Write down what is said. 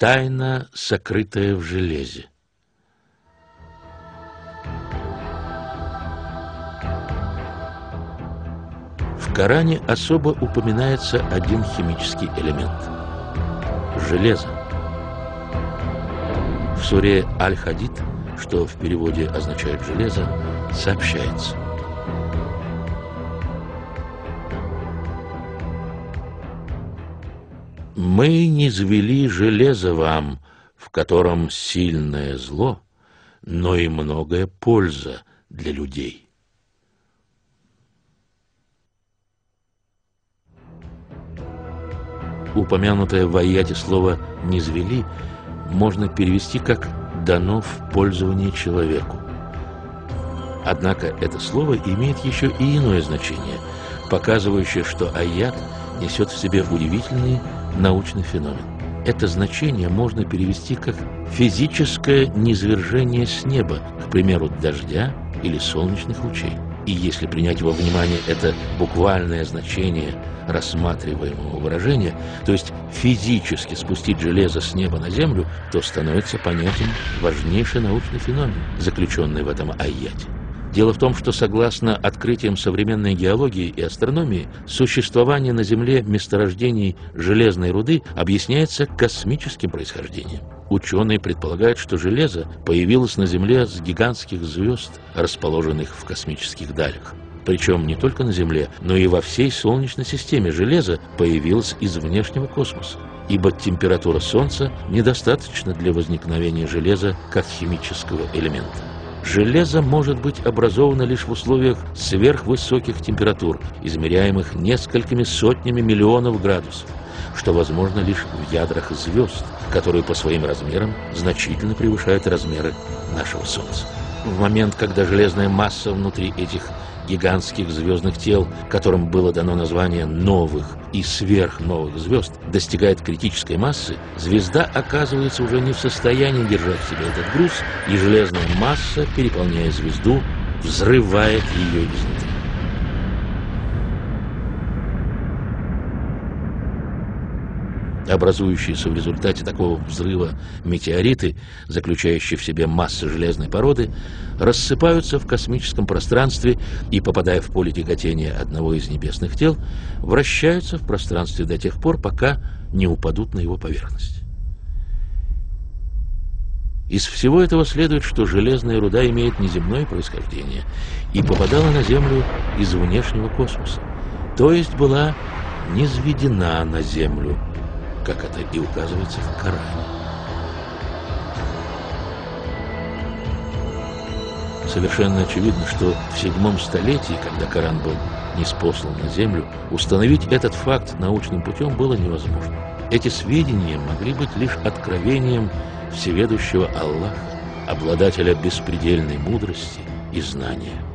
Тайна, сокрытая в железе. В Коране особо упоминается один химический элемент – железо. В суре Аль-Хадид, что в переводе означает «железо», сообщается: «Мы низвели железо вам, в котором сильное зло, но и многое польза для людей». Упомянутое в аяте слово «низвели» можно перевести как «дано в пользование человеку». Однако это слово имеет еще и иное значение, показывающее, что аят несет в себе удивительный научный феномен. Это значение можно перевести как «физическое низвержение с неба», к примеру, дождя или солнечных лучей. И если принять во внимание это буквальное значение рассматриваемого выражения, то есть физически спустить железо с неба на землю, то становится понятен важнейший научный феномен, заключенный в этом аяте. Дело в том, что согласно открытиям современной геологии и астрономии, существование на Земле месторождений железной руды объясняется космическим происхождением. Ученые предполагают, что железо появилось на Земле с гигантских звезд, расположенных в космических далях. Причем не только на Земле, но и во всей Солнечной системе железо появилось из внешнего космоса, ибо температура Солнца недостаточна для возникновения железа как химического элемента. Железо может быть образовано лишь в условиях сверхвысоких температур, измеряемых несколькими сотнями миллионов градусов, что возможно лишь в ядрах звезд, которые по своим размерам значительно превышают размеры нашего Солнца. В момент, когда железная масса внутри этих гигантских звездных тел, которым было дано название новых и сверхновых звезд, достигает критической массы, звезда оказывается уже не в состоянии держать в себе этот груз, и железная масса, переполняя звезду, взрывает ее изнутри. Образующиеся в результате такого взрыва метеориты, заключающие в себе массу железной породы, рассыпаются в космическом пространстве и, попадая в поле тяготения одного из небесных тел, вращаются в пространстве до тех пор, пока не упадут на его поверхность. Из всего этого следует, что железная руда имеет неземное происхождение и попадала на Землю из внешнего космоса, то есть была низведена на Землю, как это и указывается в Коране. Совершенно очевидно, что в 7 столетии, когда Коран был ниспослан на землю, установить этот факт научным путем было невозможно. Эти сведения могли быть лишь откровением всеведущего Аллаха, обладателя беспредельной мудрости и знания.